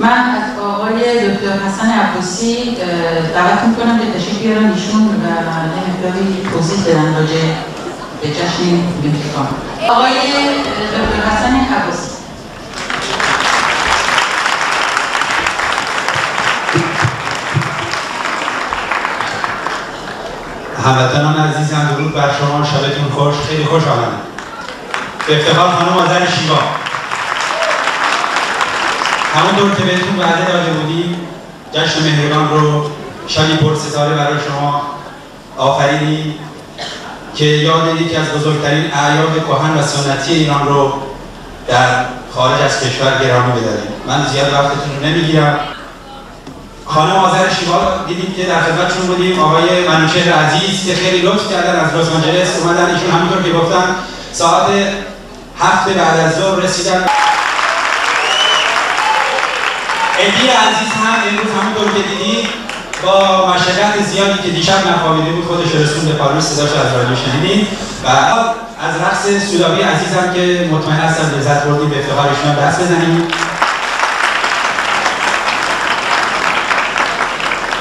من از آقای دکتر حسن عباسی دعوت میکنم که تشریف بیارن ایشون و مقداری توضیح بدن راجع به جشن انتخاب. آقای دکتر حسن عباسی. هموطنان عزیزم، درود بر شما. شبتون خوش. خیلی خوش آمدید. به افتخار خانم آذر شیوا. همونطور که بهتون وعده داده بودیم، جشن مهرگان رو شبی پرستاره برای شما آفرینیم که یاد یکی از بزرگترین اعیاد کهن و سنتی ایران رو در خارج از کشور گرامی بداریم. من زیاد وقتتون رو نمیگیرم. خانم آذر شیوا دیدیم که در خدمتشون بودیم. آقای منوچهر عزیز که خیلی لطف کردن از لس آنجلس اومدن، ایشون همونطور که گفتن ساعت 7 بعد از ظهر رسیدن. ابی عزیز هم امروز همونطور که دیدید با مشقت زیادی که دیشب نخوابیده بود خودش رسون به پاریس، صداش از رادیو شنیدید. و از رقص سودابی عزیزم که مطمئن هستم لذت بردید، به افتخار ایشون دست بزنیم.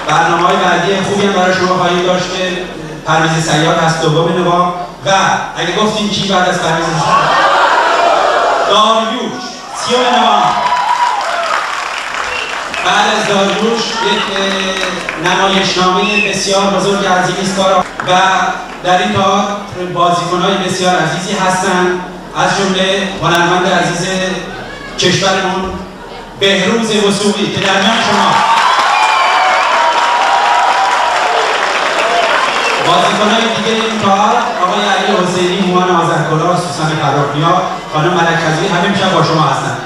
برنامه‌های بعدی خوبی هم برای شما خواهیم داشت که پرویز سیاد هست دوم نوامبر و اگه گفتیم کی بعد از پرویز سیاد داریوش 30 نوامبر. بعد از داریوش یک نمایشنامه بسیار بزرگ از این کارا و در این کار بازیکن‌های بسیار عزیزی هستند، از جمله هنرمند عزیز کشورمون بهروز وثوقی که در میان شما بازیکن‌های دیگه این کار آقای علی حسینی، موان آذرکلا، سوسن فراخیا، خانم ملکزی همه میشن با شما هستن.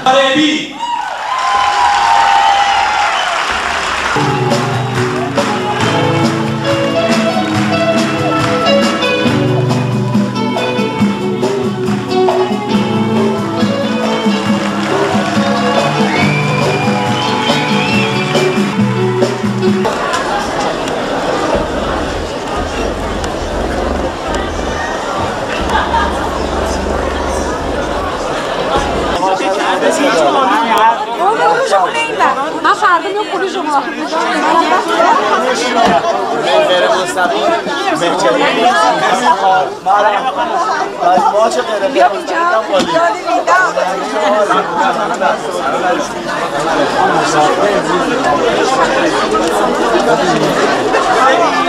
ابی